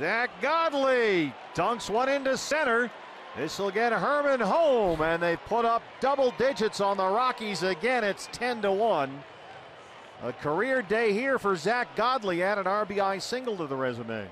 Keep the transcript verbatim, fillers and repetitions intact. Zack Godley dunks one into center. This will get Herrmann home, and they put up double digits on the Rockies again. It's ten to one. A career day here for Zack Godley, and an R B I single to the resume.